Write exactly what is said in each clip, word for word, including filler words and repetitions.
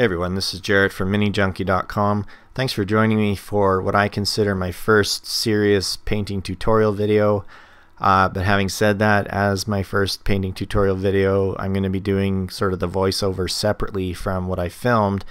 Hey everyone, this is Jared from mini junkie dot com. Thanks for joining me for what I consider my first serious painting tutorial video. Uh, but having said that, as my first painting tutorial video, I'm going to be doing sort of the voiceover separately from what I filmed.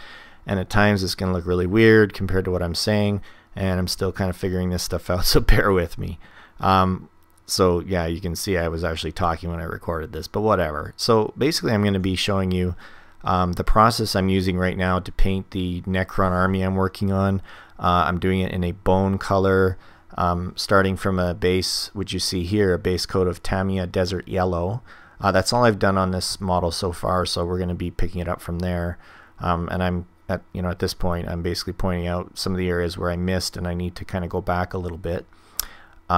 And at times it's going to look really weird compared to what I'm saying. And I'm still kind of figuring this stuff out, so bear with me. Um, so yeah, you can see I was actually talking when I recorded this, but whatever. So basically I'm going to be showing you Um, the process I'm using right now to paint the Necron army I'm working on. uh, I'm doing it in a bone color, um, starting from a base, which you see here, a base coat of Tamiya Desert Yellow. Uh, that's all I've done on this model so far, so we're going to be picking it up from there. Um, and I'm, at, you know, at this point, I'm basically pointing out some of the areas where I missed and I need to kind of go back a little bit.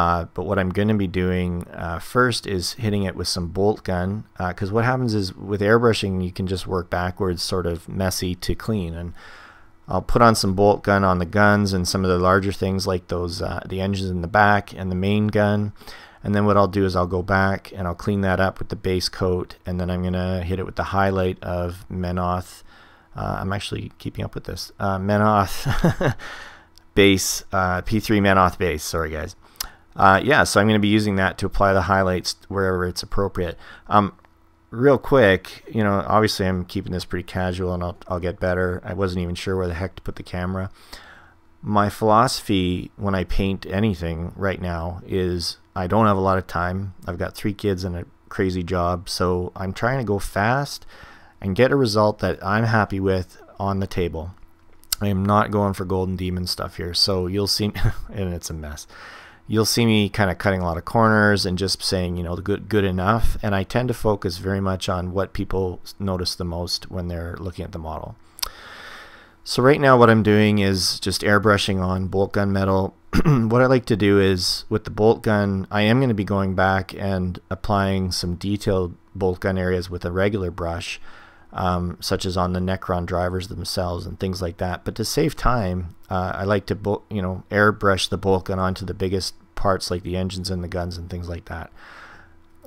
Uh, but what I'm going to be doing uh, first is hitting it with some bolt gun, because uh, what happens is with airbrushing you can just work backwards, sort of messy to clean. And I'll put on some bolt gun on the guns and some of the larger things like those uh, the engines in the back and the main gun. And then what I'll do is I'll go back and I'll clean that up with the base coat, and then I'm going to hit it with the highlight of Menoth. Uh, I'm actually keeping up with this. Uh, Menoth base, uh, P three Menoth base, sorry guys. Uh, yeah, so I'm going to be using that to apply the highlights wherever it's appropriate. Um, real quick, you know, obviously I'm keeping this pretty casual, and I'll, I'll get better. I wasn't even sure where the heck to put the camera. My philosophy when I paint anything right now is I don't have a lot of time. I've got three kids and a crazy job, so I'm trying to go fast and get a result that I'm happy with on the table. I am not going for golden demon stuff here, so you'll see, and it's a mess. You'll see me kind of cutting a lot of corners and just saying, you know, good, good enough. And I tend to focus very much on what people notice the most when they're looking at the model. So right now what I'm doing is just airbrushing on bolt gun metal. What I like to do is with the bolt gun, I am going to be going back and applying some detailed bolt gun areas with a regular brush, um, such as on the Necron drivers themselves and things like that. But to save time, uh, I like to, you know, airbrush the bolt gun onto the biggest parts like the engines and the guns and things like that.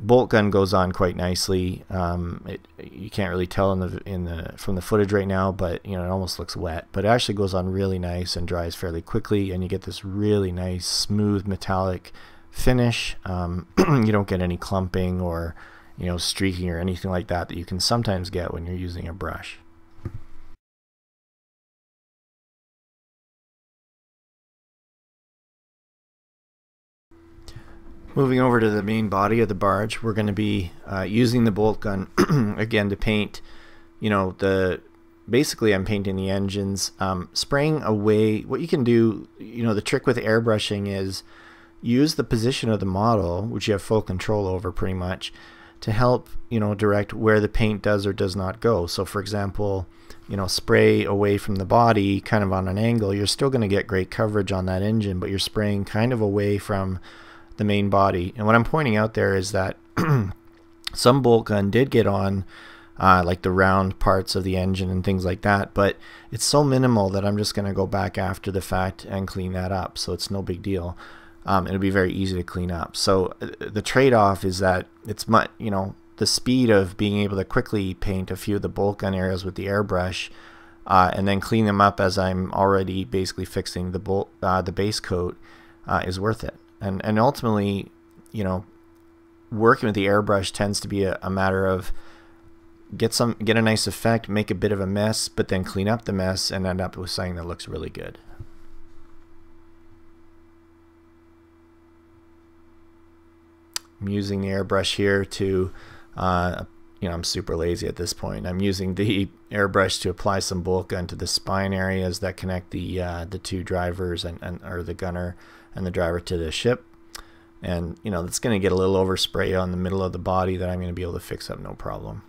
Bolt gun goes on quite nicely. Um, it, you can't really tell in the in the from the footage right now, but you know it almost looks wet. But it actually goes on really nice and dries fairly quickly, and you get this really nice smooth metallic finish. Um, you don't get any clumping or you know streaking or anything like that that you can sometimes get when you're using a brush. Moving over to the main body of the barge, we're going to be uh, using the bolt gun again to paint, you know, the, basically I'm painting the engines, um, spraying away. What you can do, you know, the trick with airbrushing is use the position of the model, which you have full control over pretty much, to help, you know, direct where the paint does or does not go. So for example, you know, spray away from the body kind of on an angle, you're still going to get great coverage on that engine, but you're spraying kind of away from the main body. And what I'm pointing out there is that some bolt gun did get on uh, like the round parts of the engine and things like that, but it's so minimal that I'm just going to go back after the fact and clean that up, so it's no big deal. Um, it'll be very easy to clean up. So uh, the trade-off is that it's much, you know, the speed of being able to quickly paint a few of the bolt gun areas with the airbrush uh, and then clean them up as I'm already basically fixing the bolt, uh, the base coat uh, is worth it. And, and ultimately, you know, working with the airbrush tends to be a, a matter of get some get a nice effect, make a bit of a mess, but then clean up the mess and end up with something that looks really good. I'm using the airbrush here to, uh, you know, I'm super lazy at this point. I'm using the airbrush to apply some bolt gun to the spine areas that connect the uh, the two drivers and, and or the gunner and the driver to the ship. And you know that's going to get a little overspray on the middle of the body that I'm going to be able to fix up no problem.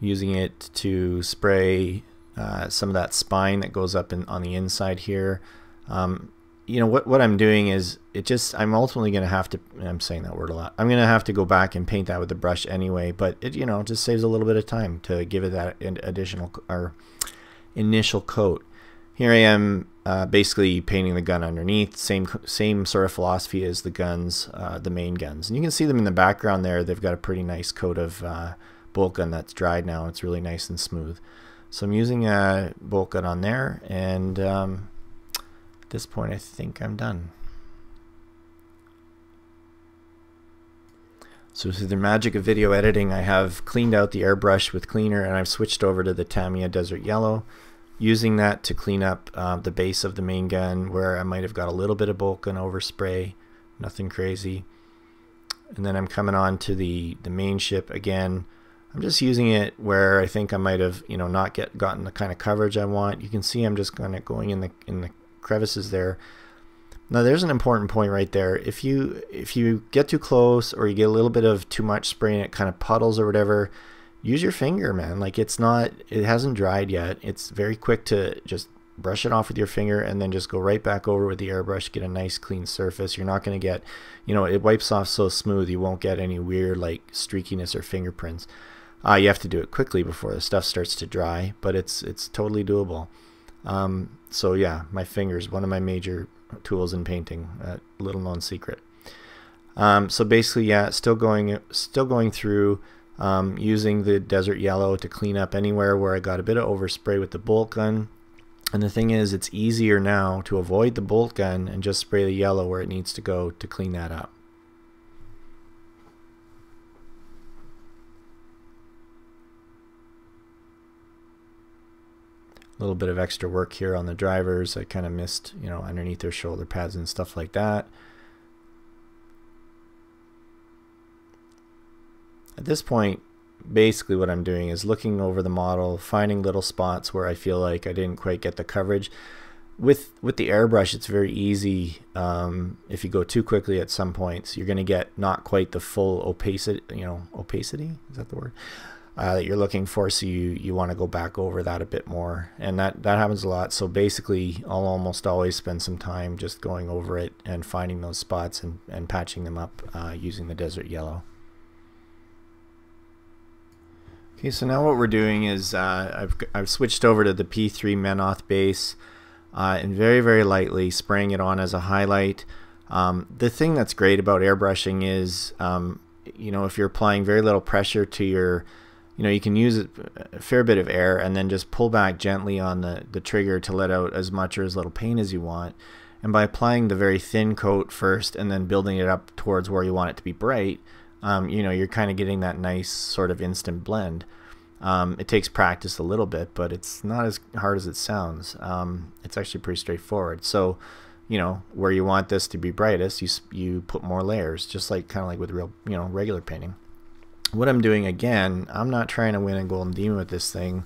Using it to spray uh, some of that spine that goes up in, on the inside here. Um, you know what what I'm doing is it just I'm ultimately going to have to I'm saying that word a lot. I'm going to have to go back and paint that with the brush anyway, but it you know just saves a little bit of time to give it that additional or initial coat. Here I am uh, basically painting the gun underneath, same same sort of philosophy as the guns, uh, the main guns. And you can see them in the background there. They've got a pretty nice coat of uh, bolt gun that's dried now. It's really nice and smooth. So I'm using a bolt gun on there, and um, at this point I think I'm done. So through the magic of video editing, I have cleaned out the airbrush with cleaner, and I've switched over to the Tamiya Desert Yellow, using that to clean up uh, the base of the main gun where I might have got a little bit of bolt gun overspray, nothing crazy. And then I'm coming on to the, the main ship again. I'm just using it where I think I might have, you know, not get gotten the kind of coverage I want. You can see I'm just kind of going in the in the crevices there. Now there's an important point right there. If you if you get too close or you get a little bit of too much spray and it kind of puddles or whatever, use your finger, man. Like it's not, it hasn't dried yet. It's very quick to just brush it off with your finger and then just go right back over with the airbrush, get a nice clean surface. You're not going to get, you know, it wipes off so smooth you won't get any weird like streakiness or fingerprints. Uh, you have to do it quickly before the stuff starts to dry, but it's it's totally doable. Um, so yeah, my fingers, one of my major tools in painting, a uh, little known secret. Um, so basically, yeah, still going, still going through, um, using the Desert Yellow to clean up anywhere where I got a bit of overspray with the bolt gun. And the thing is, it's easier now to avoid the bolt gun and just spray the yellow where it needs to go to clean that up. Little bit of extra work here on the drivers. I kind of missed, you know, underneath their shoulder pads and stuff like that. At this point, basically what I'm doing is looking over the model, finding little spots where I feel like I didn't quite get the coverage. With with the airbrush, it's very easy. Um, if you go too quickly at some points, you're going to get not quite the full opacity. You know, opacity is that the word? Uh, that you're looking for, so you you want to go back over that a bit more, and that that happens a lot. So basically I'll almost always spend some time just going over it and finding those spots and, and patching them up uh, using the Desert Yellow. Okay, so now what we're doing is uh, I've, I've switched over to the P three Menoth base uh, and very very lightly spraying it on as a highlight. Um, the thing that's great about airbrushing is um, you know, if you're applying very little pressure to your, you know, you can use a fair bit of air and then just pull back gently on the, the trigger to let out as much or as little paint as you want. And by applying the very thin coat first and then building it up towards where you want it to be bright, um, you know, you're kind of getting that nice sort of instant blend. Um, it takes practice a little bit, but it's not as hard as it sounds. Um, it's actually pretty straightforward. So, you know, where you want this to be brightest, you, you put more layers, just like kind of like with real, you know, regular painting. What I'm doing again, I'm not trying to win a golden demon with this thing.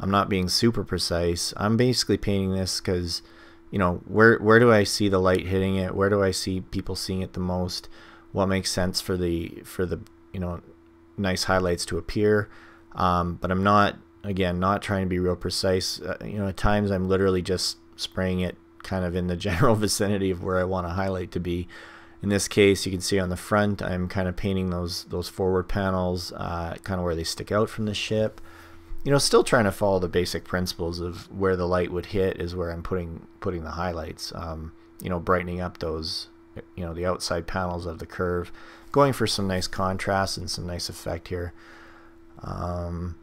I'm not being super precise. I'm basically painting this because, you know, where where do I see the light hitting it? Where do I see people seeing it the most? What makes sense for the for the you know, nice highlights to appear? Um, but I'm not, again, not trying to be real precise. Uh, you know, at times I'm literally just spraying it kind of in the general vicinity of where I want a highlight to be. In this case, you can see on the front, I'm kind of painting those those forward panels, uh, kind of where they stick out from the ship. You know, still trying to follow the basic principles of where the light would hit is where I'm putting putting the highlights. Um, you know, brightening up those, you know, the outside panels of the curve, going for some nice contrast and some nice effect here. Um,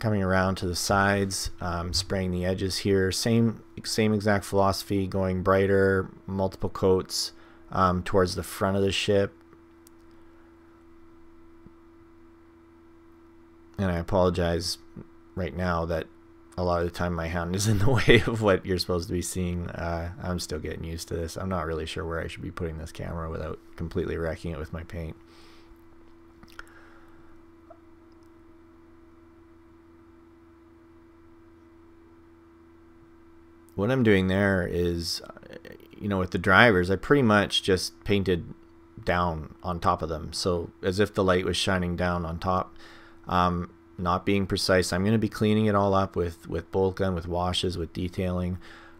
Coming around to the sides, um, spraying the edges here. Same, same exact philosophy, going brighter, multiple coats um, towards the front of the ship. And I apologize right now that a lot of the time my hand is in the way of what you're supposed to be seeing. Uh, I'm still getting used to this. I'm not really sure where I should be putting this camera without completely wrecking it with my paint. What I'm doing there is, you know, with the drivers, I pretty much just painted down on top of them. So as if the light was shining down on top. Um, not being precise, I'm going to be cleaning it all up with, with bolt gun, with washes, with detailing.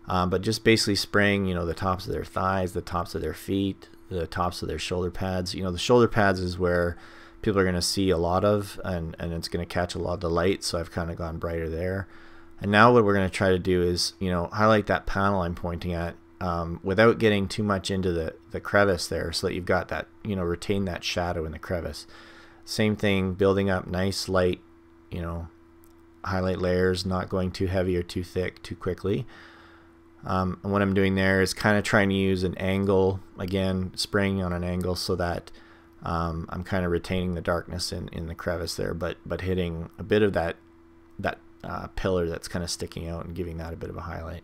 Um, but just basically spraying, you know, the tops of their thighs, the tops of their feet, the tops of their shoulder pads. You know, the shoulder pads is where people are going to see a lot of, and, and it's going to catch a lot of the light, so I've kind of gone brighter there. And now what we're going to try to do is, you know, highlight that panel I'm pointing at um, without getting too much into the, the crevice there, so that you've got that, you know, retain that shadow in the crevice. Same thing, building up nice light, you know, highlight layers, not going too heavy or too thick too quickly. Um, and what I'm doing there is kind of trying to use an angle, again, spraying on an angle so that um, I'm kind of retaining the darkness in, in the crevice there, but but hitting a bit of that, that uh, pillar that's kind of sticking out and giving that a bit of a highlight.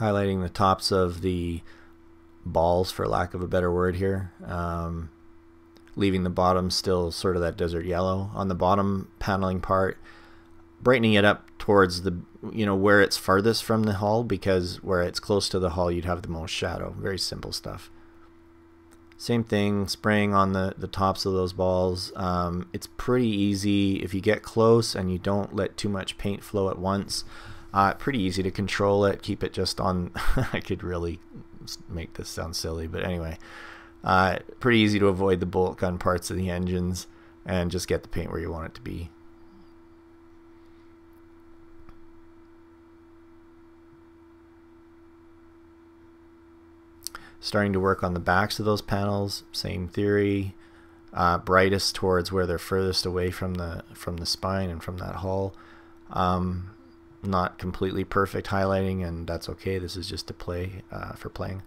Highlighting the tops of the balls, for lack of a better word here. Um, leaving the bottom still sort of that desert yellow. On the bottom paneling part, brightening it up towards the, you know, where it's farthest from the hull, because where it's close to the hull you'd have the most shadow. Very simple stuff. Same thing, spraying on the, the tops of those balls. Um, it's pretty easy if you get close and you don't let too much paint flow at once. Uh, pretty easy to control it, keep it just on, I could really make this sound silly, but anyway, uh, pretty easy to avoid the bolt gun parts of the engines and just get the paint where you want it to be. Starting to work on the backs of those panels, same theory, uh, brightest towards where they're furthest away from the, from the spine and from that hull. Um, Not completely perfect highlighting, and that's okay. This is just to play uh, for playing.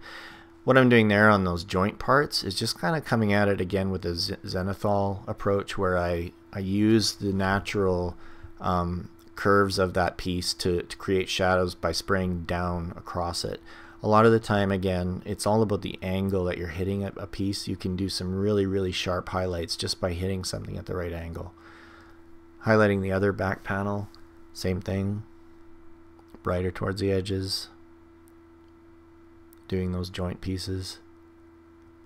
What I'm doing there on those joint parts is just kind of coming at it again with a Zenithal approach, where I I use the natural um, curves of that piece to to create shadows by spraying down across it. A lot of the time, again, it's all about the angle that you're hitting at a piece. You can do some really really sharp highlights just by hitting something at the right angle. Highlighting the other back panel, same thing. Brighter towards the edges, doing those joint pieces.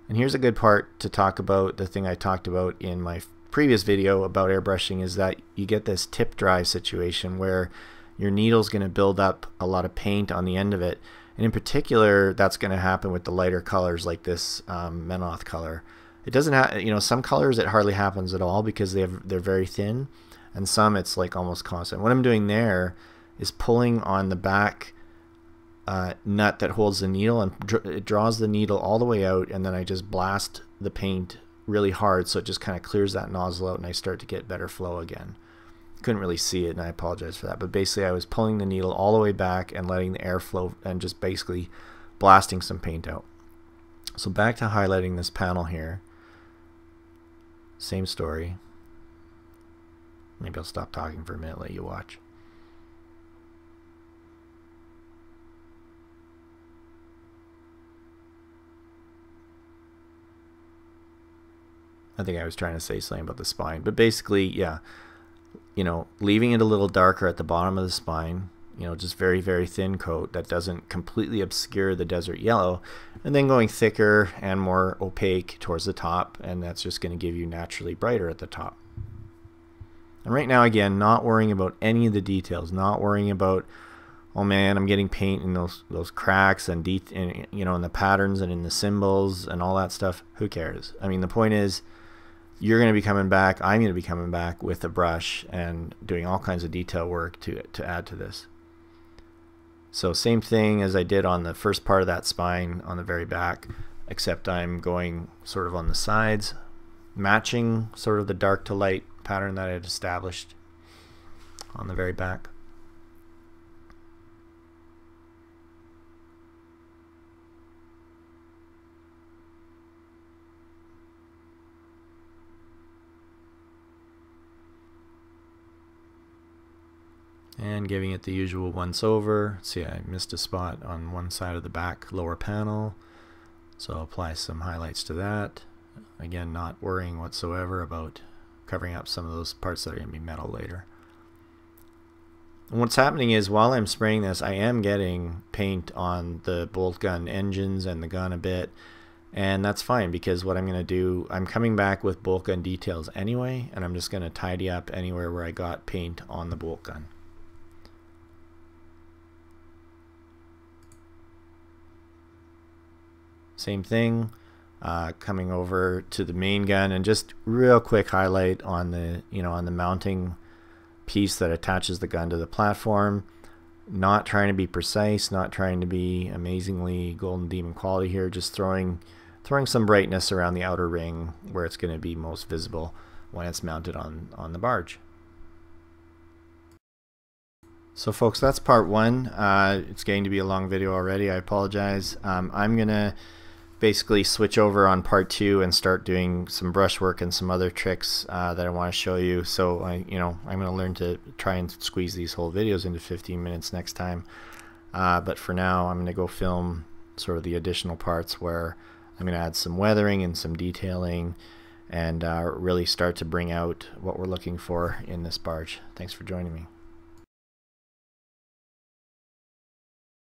And here's a good part to talk about, the thing I talked about in my previous video about airbrushing, is that you get this tip dry situation where your needle's going to build up a lot of paint on the end of it, and in particular that's going to happen with the lighter colors like this um, Menoth color. It doesn't have, you know, some colors it hardly happens at all because they have, they're very thin, and some it's like almost constant. What I'm doing there is pulling on the back uh, nut that holds the needle, and dr it draws the needle all the way out, and then I just blast the paint really hard so it just kind of clears that nozzle out, and I start to get better flow again. Couldn't really see it, and I apologize for that, but basically I was pulling the needle all the way back and letting the air flow and just basically blasting some paint out. So back to highlighting this panel here, same story. Maybe I'll stop talking for a minute, let you watch. I think I was trying to say something about the spine, but basically, yeah, you know, leaving it a little darker at the bottom of the spine, you know, just very, very thin coat that doesn't completely obscure the desert yellow, and then going thicker and more opaque towards the top, and that's just going to give you naturally brighter at the top. And right now, again, not worrying about any of the details, not worrying about, oh man, I'm getting paint in those those cracks and, de and you know, in the patterns and in the symbols and all that stuff. Who cares? I mean, the point is, you're going to be coming back, I'm going to be coming back with a brush and doing all kinds of detail work to to add to this. So same thing as I did on the first part of that spine on the very back, except I'm going sort of on the sides, matching sort of the dark to light pattern that I had established on the very back. And giving it the usual once over. See, I missed a spot on one side of the back lower panel, so I'll apply some highlights to that. Again, not worrying whatsoever about covering up some of those parts that are going to be metal later. And what's happening is, while I'm spraying this, I am getting paint on the bolt gun engines and the gun a bit, and that's fine, because what I'm going to do, I'm coming back with bolt gun details anyway, and I'm just going to tidy up anywhere where I got paint on the bolt gun. same thing. Uh, coming over to the main gun, and just real quick highlight on the you know on the mounting piece that attaches the gun to the platform. Not trying to be precise, not trying to be amazingly Golden Demon quality here, just throwing throwing some brightness around the outer ring where it's going to be most visible when it's mounted on on the barge. So folks, that's part one. Uh, it's going to be a long video already, I apologize. um, I'm gonna basically switch over on part two and start doing some brushwork and some other tricks uh, that I want to show you. So I, you know, I'm going to learn to try and squeeze these whole videos into fifteen minutes next time. Uh, but for now, I'm going to go film sort of the additional parts where I'm going to add some weathering and some detailing, and uh, really start to bring out what we're looking for in this barge. Thanks for joining me.